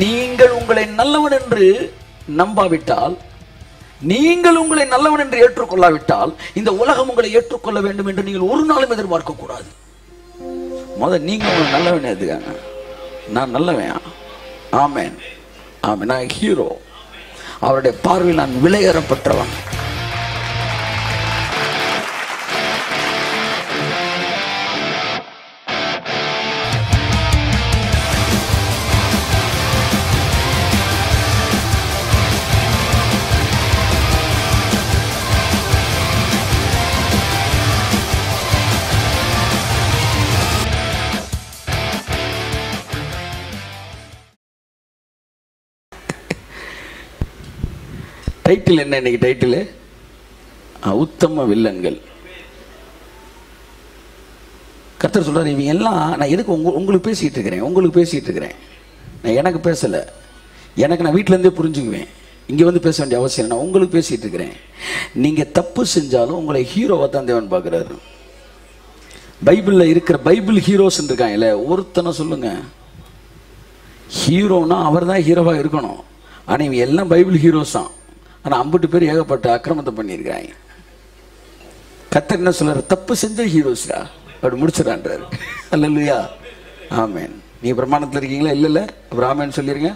நீங்கள் உங்களை நல்லவன் என்று நம்பாவிட்டால், நீங்கள் உங்களை நல்லவன் என்று ஏற்றுக்கொள்ளாவிட்டால், இந்த உலகம் உங்களை ஏற்றுக்கொள்ள வேண்டும் என்று நீங்கள் ஒரு நாளும் எதிர்பார்க்க கூடாது. முதல் நீங்கள் உங்களை நல்லவன் எதுக்காங்க, நான் நல்லவன், ஆமேன் ஆமேன், நான் ஹீரோ, அவருடைய பார்வையில் நான் விலையேறப்பட்டவன். டைட்டில் என்ன இன்னைக்கு டைட்டில்? உத்தம வில்லன்கள். கர்த்தர் சொல்கிறார், இவங்க எல்லாம் நான் எதுக்கு உங்களுக்கு பேசிகிட்டு இருக்கிறேன், நான் எனக்கு பேசலை, நான் வீட்டிலேருந்தே புரிஞ்சுக்குவேன், இங்கே வந்து பேச வேண்டிய அவசியம் இல்லை, நான் உங்களுக்கு பேசிகிட்டு இருக்கிறேன். நீங்கள் தப்பு செஞ்சாலும் உங்களை ஹீரோவாக தான் தேவன் பார்க்குறாரு. பைபிளில் இருக்கிற பைபிள் ஹீரோஸ்ன்னு இருக்காங்கல்ல, ஒருத்தனை சொல்லுங்கள் ஹீரோனா அவர் தான் ஹீரோவாக இருக்கணும். ஆனால் இவங்க எல்லாம் பைபிள் ஹீரோஸ் தான், ஆனால் அம்பட்டு பேர் ஏகப்பட்ட அக்கிரமத்தை பண்ணியிருக்காங்க. கர்த்தர் என்ன சொல்கிறார், தப்பு செஞ்ச ஹீரோஸ்ரா அப்படி முடிச்சிடான்றாரு. அல்லேலூயா, ஆமேன். நீ பிரமாணத்தில் இருக்கீங்களா? இல்லை அப்புறம் ஆமேன் சொல்லிடுங்க.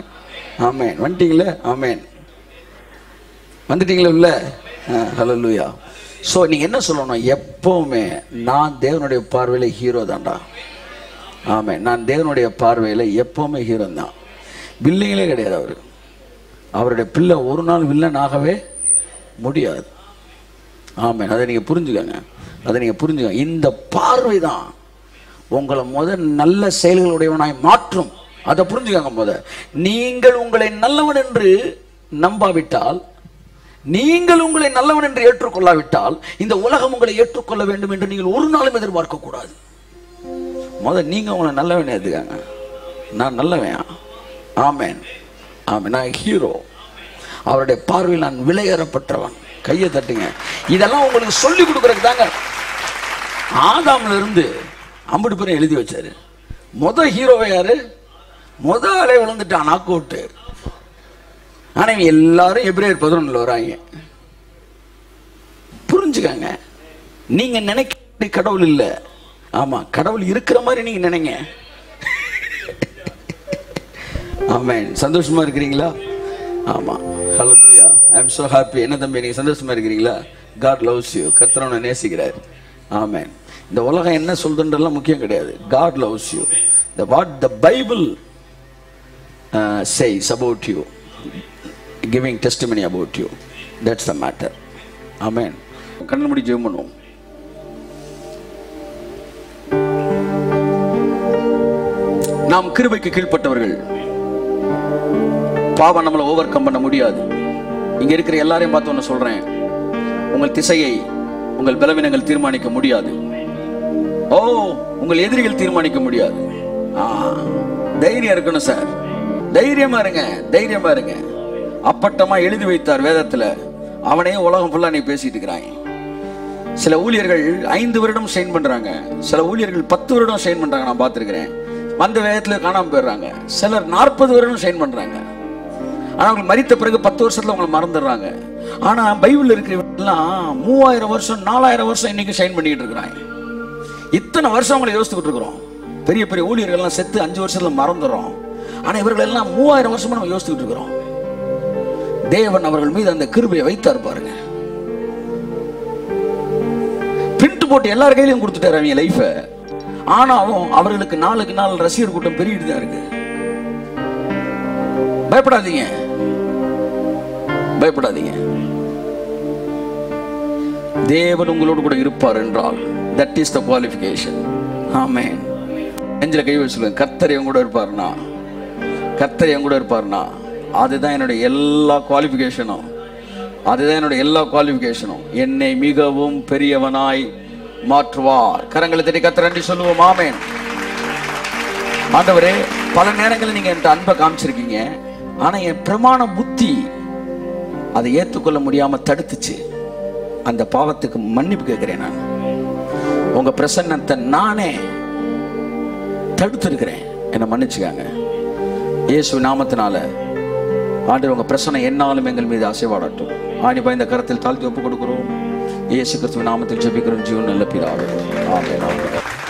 ஆமேன் வந்துட்டீங்களே, ஆமேன் வந்துட்டீங்களா? இல்லை, அல்லேலூயா. ஸோ நீங்கள் என்ன சொல்லணும், எப்போவுமே நான் தேவனுடைய பார்வையில் ஹீரோ தான்டா, ஆமேன், நான் தேவனுடைய பார்வையில் எப்போவுமே ஹீரோ தான், பில்லிங்களே கிடையாது. அவர் அவருடைய பிள்ளை ஒரு நாள் வில்லன் ஆகவே முடியாது. ஆமாம், அதை நீங்கள் புரிஞ்சுக்கோங்க, இந்த பார்வை தான் உங்களை நல்ல செயல்களுடையவனாய் மாற்றும். அதை புரிஞ்சுக்கோங்க. நீங்கள் உங்களை நல்லவன் என்று நம்பாவிட்டால், நீங்கள் உங்களை நல்லவன் என்று ஏற்றுக்கொள்ளாவிட்டால், இந்த உலகம் உங்களை ஏற்றுக்கொள்ள வேண்டும் என்று நீங்கள் ஒரு நாளும் எதிர்பார்க்க கூடாது. நீங்கள் உங்களை நல்லவன் எதுக்காங்க, நான் நல்லவன், ஆமேன் ஆமாம், நான் ஹீரோ, அவருடைய பார்வையில் நான் விலையேறப்பட்டவன். கையை தட்டுங்க. இதெல்லாம் உங்களுக்கு சொல்லிக் கொடுக்குறதுக்கு தாங்க ஆதாமிலிருந்து அம்பட்டு பேரும் எழுதி வச்சாரு. ஹீரோவை யாரு? அலை விழுந்துட்டான், நாக் அவுட்டு. ஆனால் இவங்க எல்லாரும் எபிரேயர் 11 வராங்க. புரிஞ்சுக்காங்க, நீங்க நினைக்க கடவுள் இல்லை. ஆமா, கடவுள் இருக்கிற மாதிரி நீங்க நினைங்க. ஆமேன். சந்தோஷமா இருக்கிறீங்களா? ஆமாம், ஹல்லேலூயா, ஐ அம் சோ ஹாப்பி. என்ன தம்பி, நீங்கள் சந்தோஷமா இருக்கிறீங்களா? God loves you. கர்த்தரவனை நேசிக்கிறார். ஆமேன். இந்த உலகம் என்ன சொல்றதுன்றலாம் முக்கியம் கிடையாது. God loves you. The what the Bible says about you, giving testimony about you, that's the matter. Amen. கண்ணு மூடி ஜெபம் பண்ணுவோம். நாம் கிருபைக்கு கீழ்ப்பட்டவர்கள். பாவம் நம்மளை ஓவர் கம் பண்ண முடியாது. இங்கே இருக்கிற எல்லாரையும் பார்த்து ஒன்று சொல்கிறேன், உங்கள் திசையை உங்கள் பலவீனங்கள் தீர்மானிக்க முடியாது. ஓ, உங்கள் எதிரிகள் தீர்மானிக்க முடியாது. தைரியம் இருக்கணும் சார், தைரியமாக இருங்க, தைரியமாக இருங்க. அப்பட்டமாக எழுதி வைத்தார் வேதத்தில், அவனையும் உலகம் ஃபுல்லாக நீ பேசிட்டு இருக்கிறாங்க. சில ஊழியர்கள் 5 வருடம் சைன் பண்ணுறாங்க, சில ஊழியர்கள் 10 வருடம் சைன் பண்ணுறாங்க, நான் பார்த்துருக்கிறேன். அந்த வேதத்தில் காணாமல் போயிடுறாங்க. சிலர் 40 வருடம் சைன் பண்ணுறாங்க, ஆனால் அவங்க மரித்த பிறகு 10 வருஷத்தில் அவங்களை மறந்துடுறாங்க. ஆனால் பைபிளில் இருக்கிறவங்கெல்லாம் 3000 வருஷம் 4000 வருஷம் இன்னைக்கு சைன் பண்ணிக்கிட்டு இருக்கிறாங்க. இத்தனை வருஷம் அவங்களை யோசித்துக்கிட்டு இருக்கிறோம். பெரிய பெரிய ஊழியர்கள்லாம் செத்து 5 வருஷத்தில் மறந்துடுறோம். ஆனால் இவர்களெல்லாம் 3000 வருஷமாக நம்ம யோசித்துக்கிட்டு இருக்கிறோம். தேவன் அவர்கள் மீது அந்த கிருபையை வைத்தார் பாருங்க. பிரிண்ட் போட்டு எல்லார் கையிலையும் கொடுத்துட்டாரு அவங்க லைஃபை. ஆனாலும் அவர்களுக்கு நாளுக்கு நாள் ரசிகர் கூட்டம் பெருகிட்டு தான் இருக்கு. பயப்படாதீங்க, பயப்படாதீங்க. தேவன் உங்களோடு கூட இருப்பார் என்றால் தட் இஸ் த குவாலிஃபிகேஷன். ஆமென். நெஞ்சில கை வச்சு சொல்லுங்க, கர்த்தர் என் கூட இருப்பார்னா, கர்த்தர் என் கூட இருப்பார்னா, அதுதான் என்னுடைய எல்லா குவாலிஃபிகேஷனும், என்னை மிகவும் பெரியவனாய் மாற்றுவார். கரங்களை தட்டி கர்த்தர் நன்றி சொல்லுவோம். ஆமென். ஆண்டவரே, பல நேரங்களில் நீங்க என்கிட்ட அன்பை காமிச்சிருக்கீங்க, ஆனா என் பிரமாண புத்தி அதை ஏற்றுக்கொள்ள முடியாம தடுத்துச்சு. அந்த பாவத்துக்கு மன்னிப்பு கேட்கிறேன். நான் உங்க பிரசன்னத்தை நானே தடுத்திருக்கிறேன், என்னை மன்னிச்சுக்காங்க. இயேசு நாமத்தினால ஆண்டவர் உங்க பிரச்சனை என்னாலும் எங்கள் மீது ஆசைவாடட்டும். ஆணி பயந்த கரத்தில் தாழ்த்தி ஒப்புக் கொடுக்கிறோம். இயேசு கிறிஸ்துவின் நாமத்தில் ஜெபிக்கிறோம் ஜீவன் நல்ல பிதாவே. ஆமென்.